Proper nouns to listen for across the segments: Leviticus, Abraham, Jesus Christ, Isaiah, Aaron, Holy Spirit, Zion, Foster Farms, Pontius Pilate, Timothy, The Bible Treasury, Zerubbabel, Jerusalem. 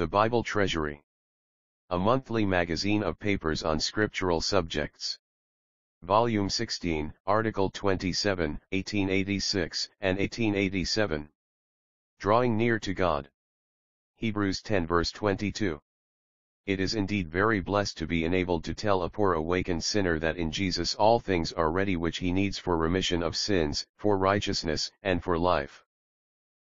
The Bible Treasury, a monthly magazine of papers on scriptural subjects. Volume 16, Article 27, 1886 and 1887. Drawing near to God. Hebrews 10 verse 22. It is indeed very blessed to be enabled to tell a poor awakened sinner that in Jesus all things are ready which he needs for remission of sins, for righteousness, and for life.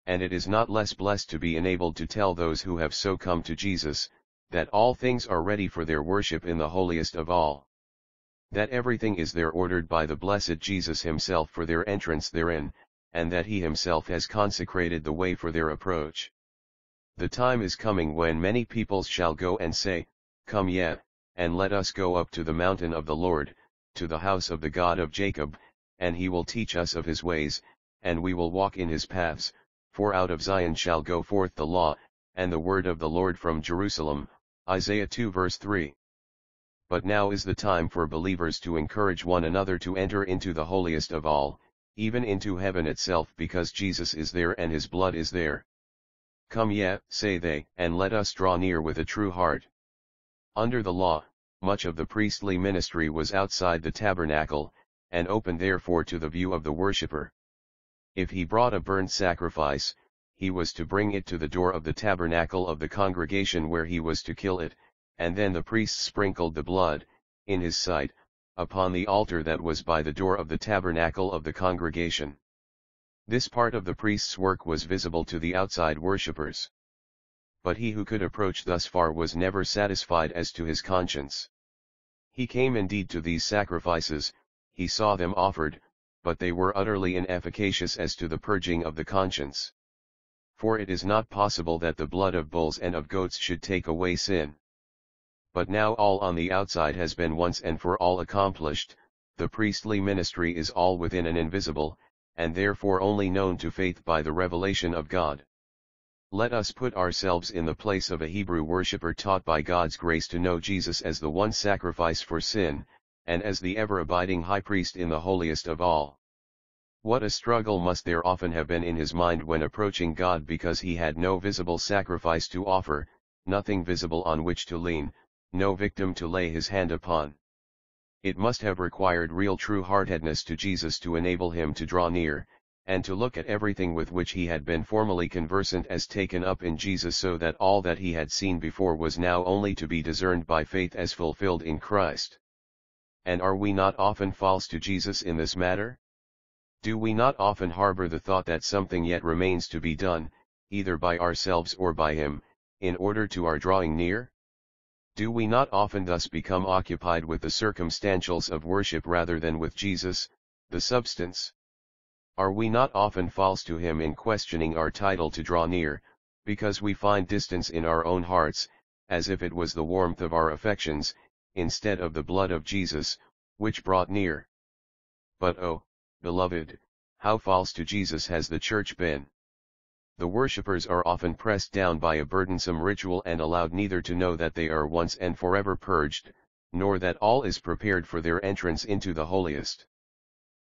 And it is not less blessed to be enabled to tell those who have so come to Jesus, that all things are ready for their worship in the holiest of all. That everything is there ordered by the blessed Jesus himself for their entrance therein, and that he himself has consecrated the way for their approach. The time is coming when many peoples shall go and say, "Come ye, and let us go up to the mountain of the Lord, to the house of the God of Jacob, and he will teach us of his ways, and we will walk in his paths. For out of Zion shall go forth the law, and the word of the Lord from Jerusalem," Isaiah 2 verse 3. But now is the time for believers to encourage one another to enter into the holiest of all, even into heaven itself, because Jesus is there and his blood is there. "Come ye," say they, "and let us draw near with a true heart." Under the law, much of the priestly ministry was outside the tabernacle, and open therefore to the view of the worshipper. If he brought a burnt sacrifice, he was to bring it to the door of the tabernacle of the congregation where he was to kill it, and then the priests sprinkled the blood, in his sight, upon the altar that was by the door of the tabernacle of the congregation. This part of the priest's work was visible to the outside worshippers. But he who could approach thus far was never satisfied as to his conscience. He came indeed to these sacrifices, he saw them offered, but they were utterly inefficacious as to the purging of the conscience. For it is not possible that the blood of bulls and of goats should take away sin. But now all on the outside has been once and for all accomplished, the priestly ministry is all within and invisible, and therefore only known to faith by the revelation of God. Let us put ourselves in the place of a Hebrew worshipper taught by God's grace to know Jesus as the one sacrifice for sin, and as the ever-abiding high priest in the holiest of all. What a struggle must there often have been in his mind when approaching God, because he had no visible sacrifice to offer, nothing visible on which to lean, no victim to lay his hand upon. It must have required real true heartedness to Jesus to enable him to draw near, and to look at everything with which he had been formerly conversant as taken up in Jesus, so that all that he had seen before was now only to be discerned by faith as fulfilled in Christ. And are we not often false to Jesus in this matter? Do we not often harbor the thought that something yet remains to be done, either by ourselves or by him, in order to our drawing near? Do we not often thus become occupied with the circumstantials of worship rather than with Jesus, the substance? Are we not often false to him in questioning our title to draw near, because we find distance in our own hearts, as if it was the warmth of our affections, instead of the blood of Jesus, which brought near? But oh, beloved, how false to Jesus has the church been! The worshippers are often pressed down by a burdensome ritual and allowed neither to know that they are once and forever purged, nor that all is prepared for their entrance into the holiest.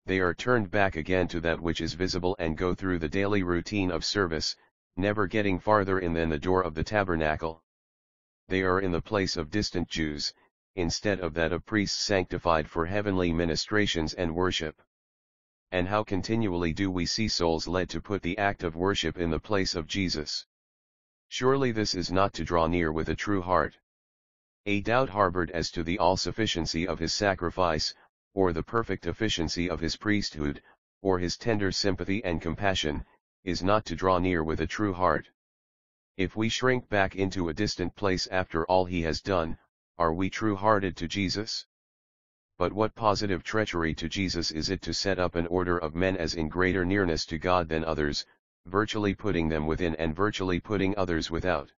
They are turned back again to that which is visible and go through the daily routine of service, never getting farther in than the door of the tabernacle. They are in the place of distant Jews, instead of that of priests sanctified for heavenly ministrations and worship. And how continually do we see souls led to put the act of worship in the place of Jesus? Surely this is not to draw near with a true heart. A doubt harbored as to the all-sufficiency of his sacrifice, or the perfect efficiency of his priesthood, or his tender sympathy and compassion, is not to draw near with a true heart. If we shrink back into a distant place after all he has done, are we true-hearted to Jesus? But what positive treachery to Jesus is it to set up an order of men as in greater nearness to God than others, virtually putting them within and virtually putting others without.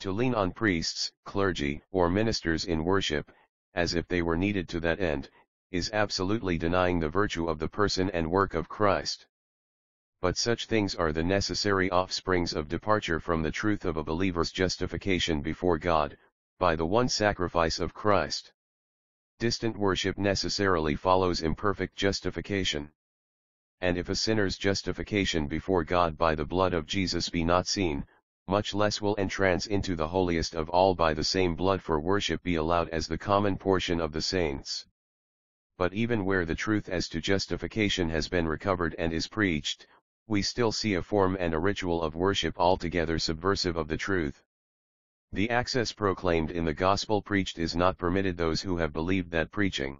To lean on priests, clergy, or ministers in worship, as if they were needed to that end, is absolutely denying the virtue of the person and work of Christ. But such things are the necessary offsprings of departure from the truth of a believer's justification before God, by the one sacrifice of Christ. Distant worship necessarily follows imperfect justification. And if a sinner's justification before God by the blood of Jesus be not seen, much less will entrance into the holiest of all by the same blood for worship be allowed as the common portion of the saints. But even where the truth as to justification has been recovered and is preached, we still see a form and a ritual of worship altogether subversive of the truth. The access proclaimed in the gospel preached is not permitted those who have believed that preaching.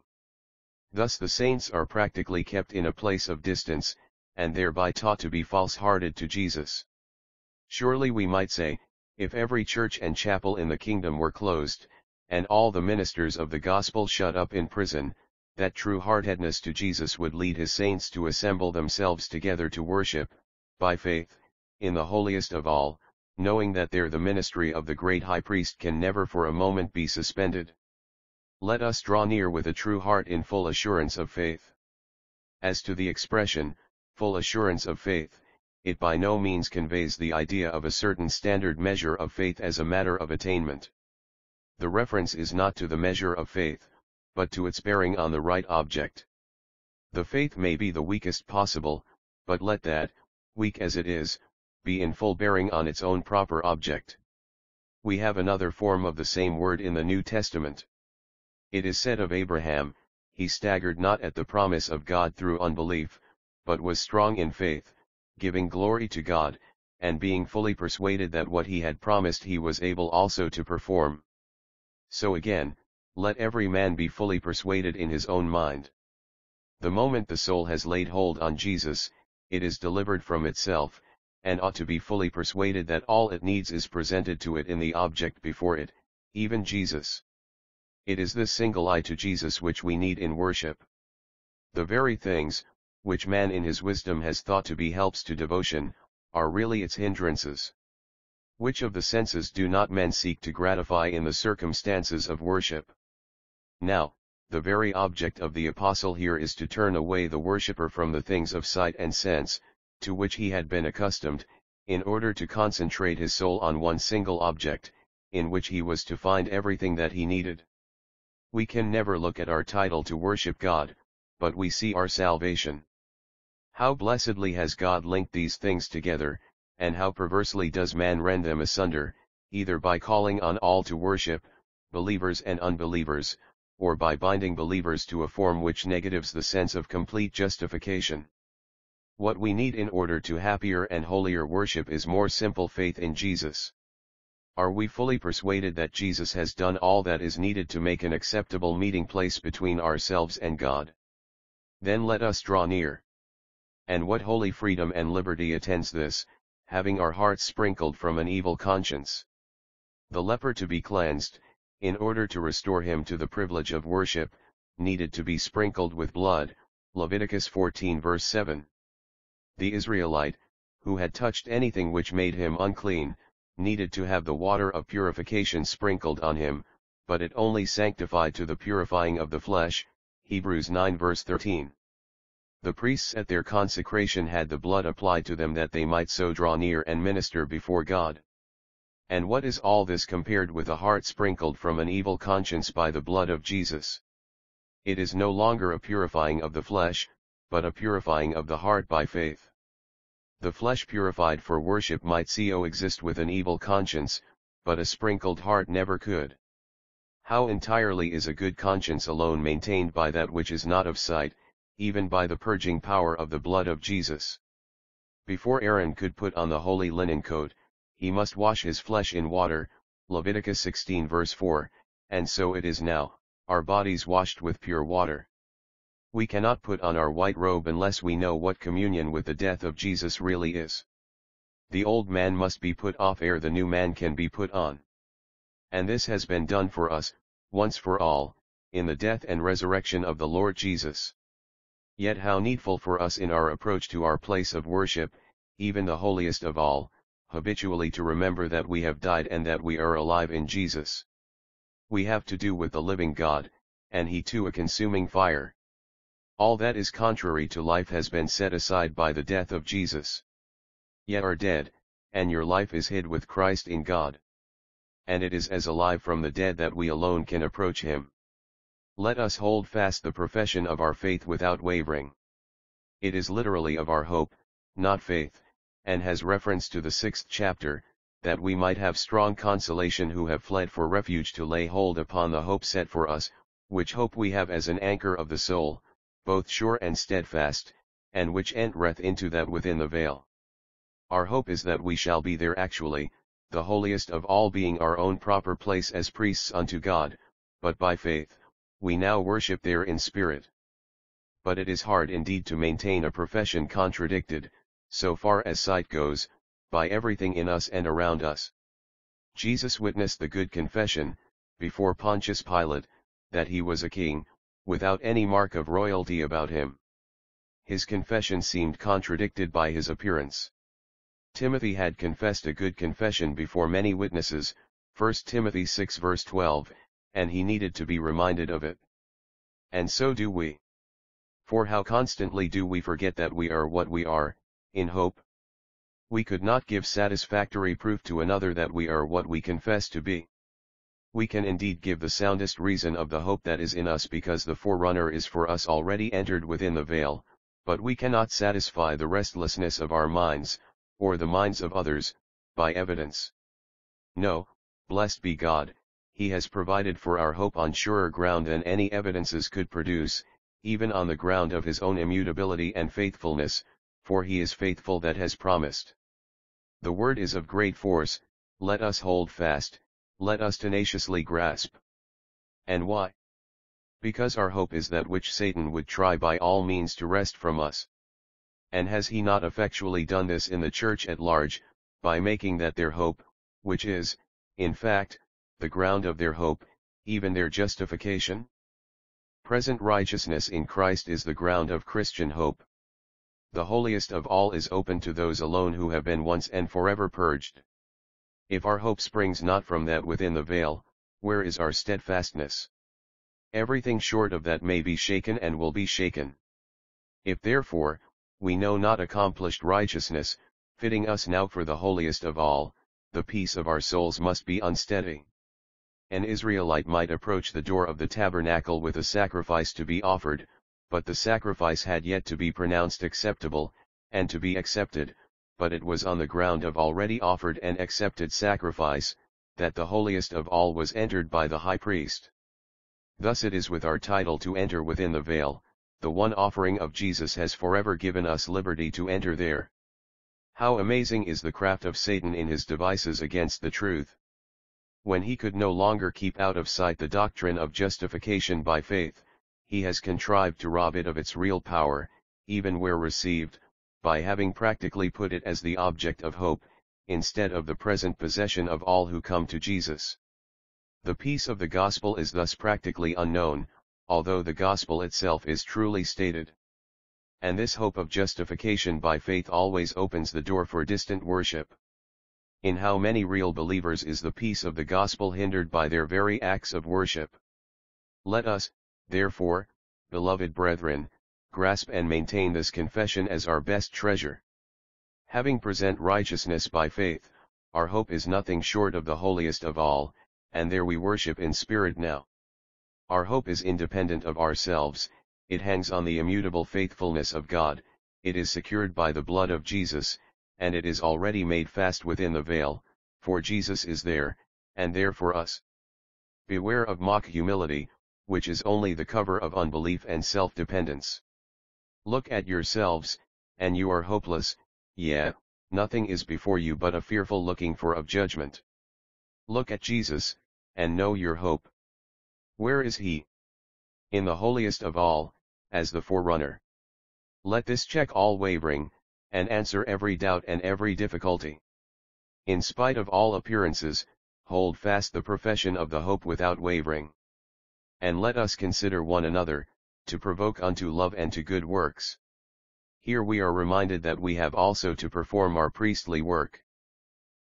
Thus the saints are practically kept in a place of distance, and thereby taught to be false-hearted to Jesus. Surely we might say, if every church and chapel in the kingdom were closed, and all the ministers of the gospel shut up in prison, that true hardheadedness to Jesus would lead his saints to assemble themselves together to worship, by faith, in the holiest of all, knowing that there the ministry of the great high priest can never for a moment be suspended. Let us draw near with a true heart in full assurance of faith. As to the expression, full assurance of faith, it by no means conveys the idea of a certain standard measure of faith as a matter of attainment. The reference is not to the measure of faith, but to its bearing on the right object. The faith may be the weakest possible, but let that, weak as it is, be in full bearing on its own proper object. We have another form of the same word in the New Testament. It is said of Abraham, he staggered not at the promise of God through unbelief, but was strong in faith, giving glory to God, and being fully persuaded that what he had promised he was able also to perform. So again, let every man be fully persuaded in his own mind. The moment the soul has laid hold on Jesus, it is delivered from itself, and ought to be fully persuaded that all it needs is presented to it in the object before it, even Jesus. It is this single eye to Jesus which we need in worship. The very things, which man in his wisdom has thought to be helps to devotion, are really its hindrances. Which of the senses do not men seek to gratify in the circumstances of worship? Now, the very object of the apostle here is to turn away the worshipper from the things of sight and sense, to which he had been accustomed, in order to concentrate his soul on one single object, in which he was to find everything that he needed. We can never look at our title to worship God, but we see our salvation. How blessedly has God linked these things together, and how perversely does man rend them asunder, either by calling on all to worship, believers and unbelievers, or by binding believers to a form which negatives the sense of complete justification. What we need in order to happier and holier worship is more simple faith in Jesus. Are we fully persuaded that Jesus has done all that is needed to make an acceptable meeting place between ourselves and God? Then let us draw near. And what holy freedom and liberty attends this, having our hearts sprinkled from an evil conscience. The leper to be cleansed, in order to restore him to the privilege of worship, needed to be sprinkled with blood, Leviticus 14 verse 7. The Israelite, who had touched anything which made him unclean, needed to have the water of purification sprinkled on him, but it only sanctified to the purifying of the flesh, Hebrews 9 verse 13. The priests at their consecration had the blood applied to them that they might so draw near and minister before God. And what is all this compared with a heart sprinkled from an evil conscience by the blood of Jesus? It is no longer a purifying of the flesh, but a purifying of the heart by faith. The flesh purified for worship might coexist with an evil conscience, but a sprinkled heart never could. How entirely is a good conscience alone maintained by that which is not of sight, even by the purging power of the blood of Jesus? Before Aaron could put on the holy linen coat, he must wash his flesh in water, Leviticus 16 verse 4, and so it is now, our bodies washed with pure water. We cannot put on our white robe unless we know what communion with the death of Jesus really is. The old man must be put off ere the new man can be put on. And this has been done for us, once for all, in the death and resurrection of the Lord Jesus. Yet how needful for us in our approach to our place of worship, even the holiest of all, habitually to remember that we have died and that we are alive in Jesus. We have to do with the living God, and he too a consuming fire. All that is contrary to life has been set aside by the death of Jesus. Ye are dead, and your life is hid with Christ in God. And it is as alive from the dead that we alone can approach him. Let us hold fast the profession of our faith without wavering. It is literally of our hope, not faith, and has reference to the 6th chapter, that we might have strong consolation who have fled for refuge, to lay hold upon the hope set for us, which hope we have as an anchor of the soul, both sure and steadfast, and which entereth into that within the veil. Our hope is that we shall be there actually, the holiest of all being our own proper place as priests unto God, but by faith, we now worship there in spirit. But it is hard indeed to maintain a profession contradicted, so far as sight goes, by everything in us and around us. Jesus witnessed the good confession, before Pontius Pilate, that he was a king, without any mark of royalty about him. His confession seemed contradicted by his appearance. Timothy had confessed a good confession before many witnesses, 1 Timothy 6 verse 12, and he needed to be reminded of it. And so do we. For how constantly do we forget that we are what we are, in hope? We could not give satisfactory proof to another that we are what we confess to be. We can indeed give the soundest reason of the hope that is in us, because the forerunner is for us already entered within the veil, but we cannot satisfy the restlessness of our minds, or the minds of others, by evidence. No, blessed be God, He has provided for our hope on surer ground than any evidences could produce, even on the ground of His own immutability and faithfulness, for He is faithful that has promised. The word is of great force, let us hold fast, let us tenaciously grasp. And why? Because our hope is that which Satan would try by all means to wrest from us. And has he not effectually done this in the church at large, by making that their hope, which is, in fact, the ground of their hope, even their justification? Present righteousness in Christ is the ground of Christian hope. The holiest of all is open to those alone who have been once and forever purged. If our hope springs not from that within the veil, where is our steadfastness? Everything short of that may be shaken and will be shaken. If therefore, we know not accomplished righteousness, fitting us now for the holiest of all, the peace of our souls must be unsteady. An Israelite might approach the door of the tabernacle with a sacrifice to be offered, but the sacrifice had yet to be pronounced acceptable, and to be accepted, but it was on the ground of already offered and accepted sacrifice, that the holiest of all was entered by the high priest. Thus it is with our title to enter within the veil, the one offering of Jesus has forever given us liberty to enter there. How amazing is the craft of Satan in his devices against the truth! When he could no longer keep out of sight the doctrine of justification by faith, he has contrived to rob it of its real power, even where received, by having practically put it as the object of hope, instead of the present possession of all who come to Jesus. The peace of the gospel is thus practically unknown, although the gospel itself is truly stated. And this hope of justification by faith always opens the door for distant worship. In how many real believers is the peace of the gospel hindered by their very acts of worship? Let us, therefore, beloved brethren, grasp and maintain this confession as our best treasure. Having present righteousness by faith, our hope is nothing short of the holiest of all, and there we worship in spirit now. Our hope is independent of ourselves, it hangs on the immutable faithfulness of God, it is secured by the blood of Jesus, and it is already made fast within the veil, for Jesus is there, and there for us. Beware of mock humility, which is only the cover of unbelief and self-dependence. Look at yourselves, and you are hopeless, yea, nothing is before you but a fearful looking for of judgment. Look at Jesus, and know your hope. Where is He? In the holiest of all, as the forerunner. Let this check all wavering, and answer every doubt and every difficulty. In spite of all appearances, hold fast the profession of the hope without wavering. And let us consider one another, to provoke unto love and to good works. Here we are reminded that we have also to perform our priestly work.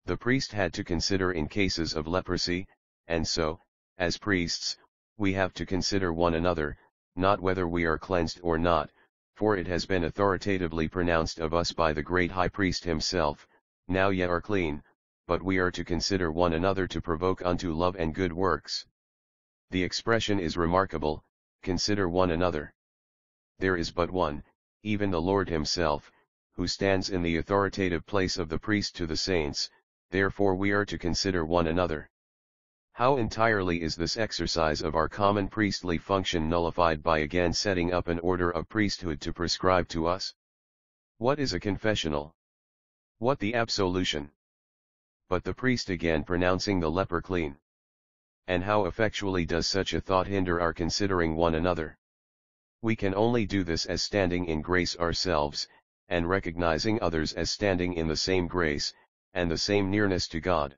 The priest had to consider in cases of leprosy, and so, as priests, we have to consider one another, not whether we are cleansed or not, for it has been authoritatively pronounced of us by the great high priest himself, now ye are clean, but we are to consider one another to provoke unto love and good works. The expression is remarkable, consider one another. There is but one, even the Lord Himself, who stands in the authoritative place of the priest to the saints, therefore we are to consider one another. How entirely is this exercise of our common priestly function nullified by again setting up an order of priesthood to prescribe to us? What is a confessional? What the absolution? But the priest again pronouncing the leper clean. And how effectually does such a thought hinder our considering one another? We can only do this as standing in grace ourselves, and recognizing others as standing in the same grace, and the same nearness to God.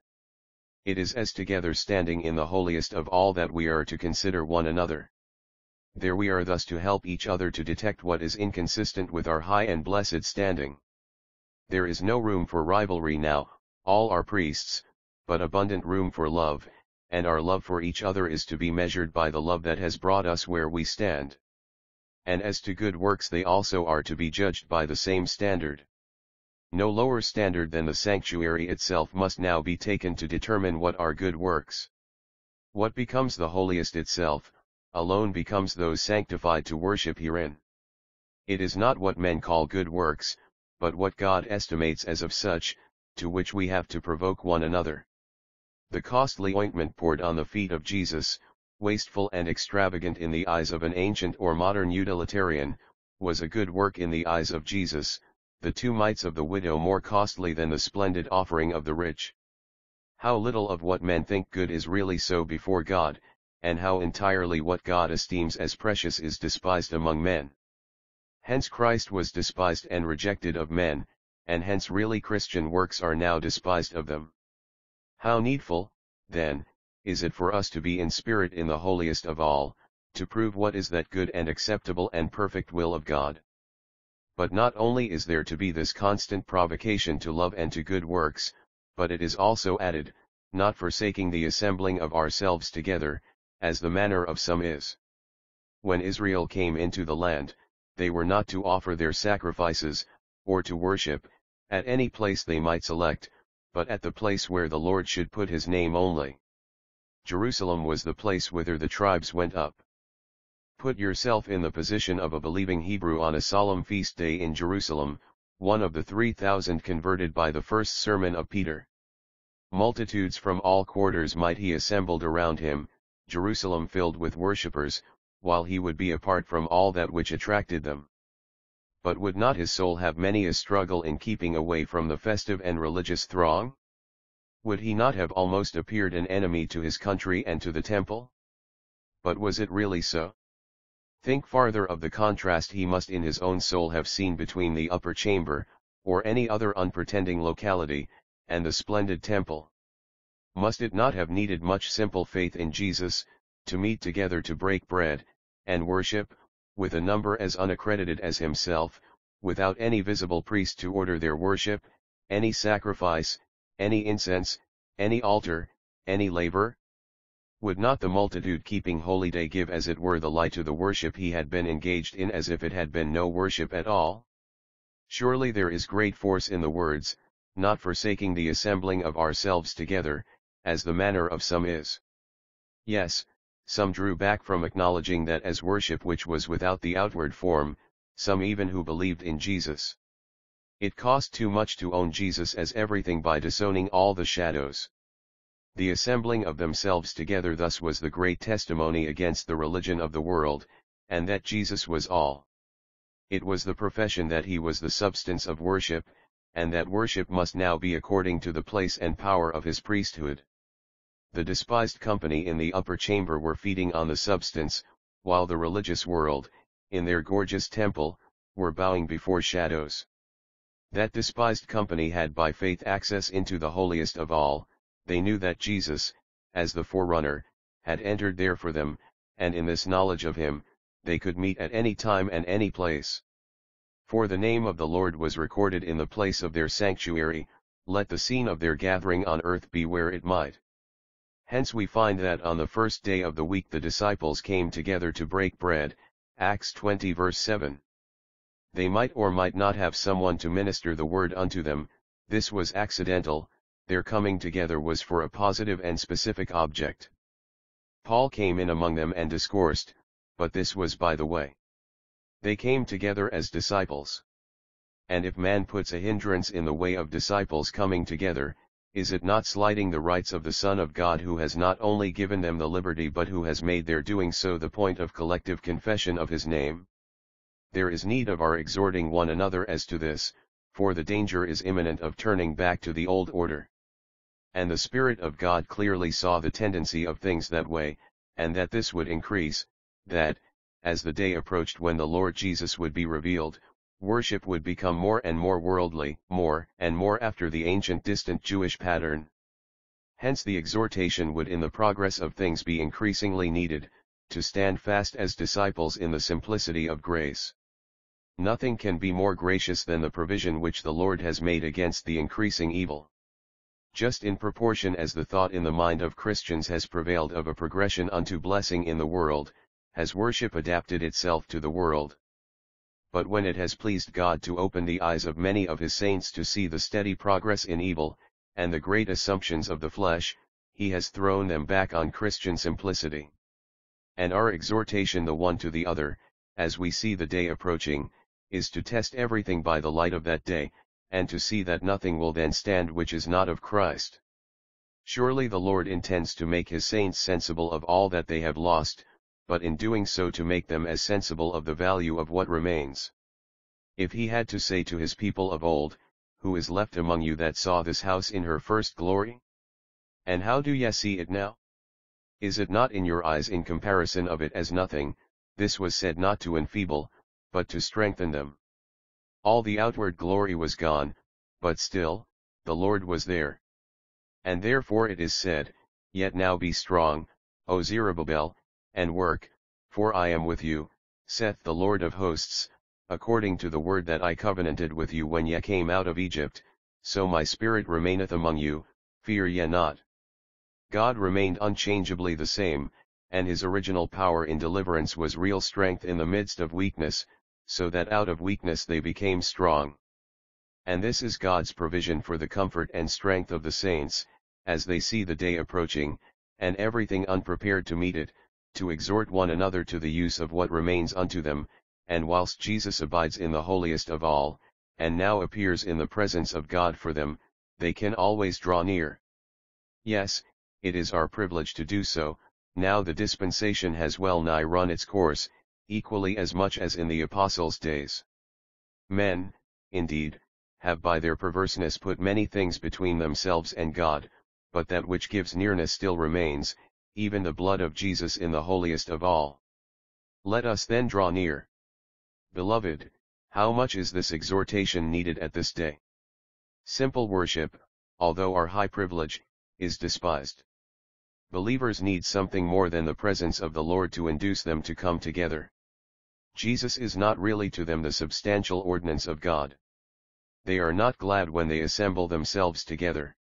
It is as together standing in the holiest of all that we are to consider one another. There we are thus to help each other to detect what is inconsistent with our high and blessed standing. There is no room for rivalry now, all are priests, but abundant room for love, and our love for each other is to be measured by the love that has brought us where we stand. And as to good works they also are to be judged by the same standard. No lower standard than the sanctuary itself must now be taken to determine what are good works. What becomes the holiest itself, alone becomes those sanctified to worship herein. It is not what men call good works, but what God estimates as of such, to which we have to provoke one another. The costly ointment poured on the feet of Jesus, wasteful and extravagant in the eyes of an ancient or modern utilitarian, was a good work in the eyes of Jesus. The two mites of the widow more costly than the splendid offering of the rich. How little of what men think good is really so before God, and how entirely what God esteems as precious is despised among men. Hence Christ was despised and rejected of men, and hence really Christian works are now despised of them. How needful, then, is it for us to be in spirit in the holiest of all, to prove what is that good and acceptable and perfect will of God. But not only is there to be this constant provocation to love and to good works, but it is also added, not forsaking the assembling of ourselves together, as the manner of some is. When Israel came into the land, they were not to offer their sacrifices, or to worship, at any place they might select, but at the place where the Lord should put his name only. Jerusalem was the place whither the tribes went up. Put yourself in the position of a believing Hebrew on a solemn feast day in Jerusalem, one of the 3,000 converted by the first sermon of Peter. Multitudes from all quarters might he assembled around him, Jerusalem filled with worshippers, while he would be apart from all that which attracted them. But would not his soul have many a struggle in keeping away from the festive and religious throng? Would he not have almost appeared an enemy to his country and to the temple? But was it really so? Think farther of the contrast he must in his own soul have seen between the upper chamber, or any other unpretending locality, and the splendid temple. Must it not have needed much simple faith in Jesus, to meet together to break bread, and worship, with a number as unaccredited as himself, without any visible priest to order their worship, any sacrifice, any incense, any altar, any labor? Would not the multitude keeping holy day give as it were the lie to the worship he had been engaged in as if it had been no worship at all? Surely there is great force in the words, not forsaking the assembling of ourselves together, as the manner of some is. Yes, some drew back from acknowledging that as worship which was without the outward form, some even who believed in Jesus. It cost too much to own Jesus as everything by disowning all the shadows. The assembling of themselves together thus was the great testimony against the religion of the world, and that Jesus was all. It was the profession that he was the substance of worship, and that worship must now be according to the place and power of his priesthood. The despised company in the upper chamber were feeding on the substance, while the religious world, in their gorgeous temple, were bowing before shadows. That despised company had by faith access into the holiest of all. They knew that Jesus, as the forerunner, had entered there for them, and in this knowledge of him, they could meet at any time and any place. For the name of the Lord was recorded in the place of their sanctuary, let the scene of their gathering on earth be where it might. Hence we find that on the first day of the week the disciples came together to break bread, Acts 20 verse 7. They might or might not have someone to minister the word unto them, this was accidental. Their coming together was for a positive and specific object. Paul came in among them and discoursed, but this was by the way. They came together as disciples. And if man puts a hindrance in the way of disciples coming together, Is it not slighting the rights of the Son of God, who has not only given them the liberty but who has made their doing so the point of collective confession of his name? There is need of our exhorting one another as to this, for the danger is imminent of turning back to the old order. And the Spirit of God clearly saw the tendency of things that way, and that this would increase, that, as the day approached when the Lord Jesus would be revealed, worship would become more and more worldly, more and more after the ancient distant Jewish pattern. Hence the exhortation would in the progress of things be increasingly needed, to stand fast as disciples in the simplicity of grace. Nothing can be more gracious than the provision which the Lord has made against the increasing evil. Just in proportion as the thought in the mind of Christians has prevailed of a progression unto blessing in the world, has worship adapted itself to the world. But when it has pleased God to open the eyes of many of his saints to see the steady progress in evil, and the great assumptions of the flesh, he has thrown them back on Christian simplicity. And our exhortation the one to the other, as we see the day approaching, is to test everything by the light of that day, and to see that nothing will then stand which is not of Christ. Surely the Lord intends to make his saints sensible of all that they have lost, but in doing so to make them as sensible of the value of what remains. If he had to say to his people of old, "Who is left among you that saw this house in her first glory? And how do ye see it now? Is it not in your eyes in comparison of it as nothing?" this was said not to enfeeble, but to strengthen them. All the outward glory was gone, but still, the Lord was there. And therefore it is said, "Yet now be strong, O Zerubbabel, and work, for I am with you, saith the Lord of hosts, according to the word that I covenanted with you when ye came out of Egypt, so my Spirit remaineth among you, fear ye not." God remained unchangeably the same, and his original power in deliverance was real strength in the midst of weakness, so that out of weakness they became strong. And this is God's provision for the comfort and strength of the saints, as they see the day approaching, and everything unprepared to meet it, to exhort one another to the use of what remains unto them, and whilst Jesus abides in the holiest of all, and now appears in the presence of God for them, they can always draw near. Yes, it is our privilege to do so, now the dispensation has well nigh run its course, equally as much as in the apostles' days. Men, indeed, have by their perverseness put many things between themselves and God, but that which gives nearness still remains, even the blood of Jesus in the holiest of all. Let us then draw near. Beloved, how much is this exhortation needed at this day? Simple worship, although our high privilege, is despised. Believers need something more than the presence of the Lord to induce them to come together. Jesus is not really to them the substantial ordinance of God. They are not glad when they assemble themselves together.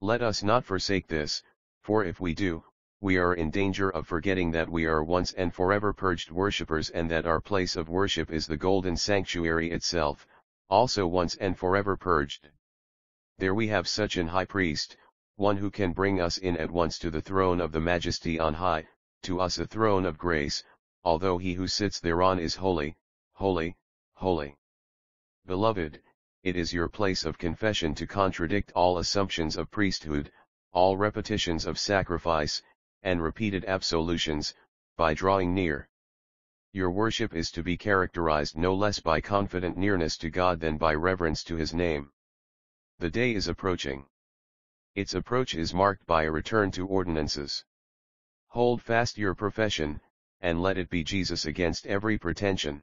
Let us not forsake this, for if we do, we are in danger of forgetting that we are once and forever purged worshippers, and that our place of worship is the golden sanctuary itself, also once and forever purged. There we have such an high priest, one who can bring us in at once to the throne of the majesty on high, to us a throne of grace, although he who sits thereon is holy, holy, holy. Beloved, it is your place of confession to contradict all assumptions of priesthood, all repetitions of sacrifice, and repeated absolutions, by drawing near. Your worship is to be characterized no less by confident nearness to God than by reverence to his name. The day is approaching. Its approach is marked by a return to ordinances. Hold fast your profession, and let it be Jesus against every pretension.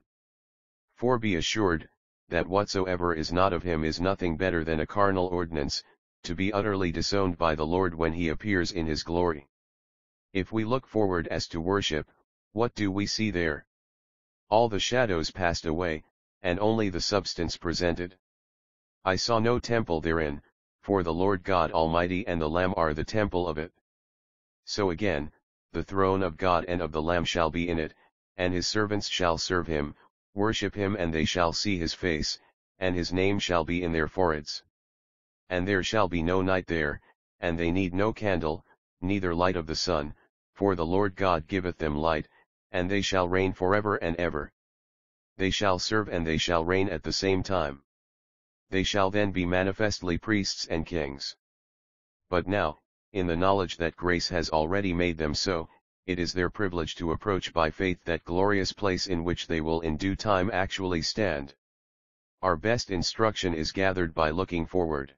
For be assured, that whatsoever is not of him is nothing better than a carnal ordinance, to be utterly disowned by the Lord when he appears in his glory. If we look forward as to worship, what do we see there? All the shadows passed away, and only the substance presented. I saw no temple therein, for the Lord God Almighty and the Lamb are the temple of it. So again, the throne of God and of the Lamb shall be in it, and his servants shall serve him, worship him, and they shall see his face, and his name shall be in their foreheads. And there shall be no night there, and they need no candle, neither light of the sun, for the Lord God giveth them light, and they shall reign forever and ever. They shall serve and they shall reign at the same time. They shall then be manifestly priests and kings. But now, in the knowledge that grace has already made them so, it is their privilege to approach by faith that glorious place in which they will in due time actually stand. Our best instruction is gathered by looking forward.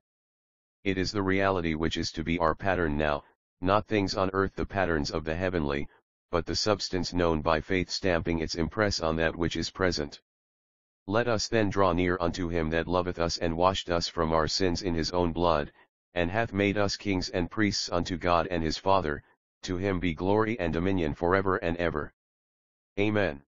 It is the reality which is to be our pattern now, not things on earth the patterns of the heavenly, but the substance known by faith stamping its impress on that which is present. Let us then draw near unto him that loveth us and washed us from our sins in his own blood, and hath made us kings and priests unto God and his Father, to him be glory and dominion forever and ever. Amen.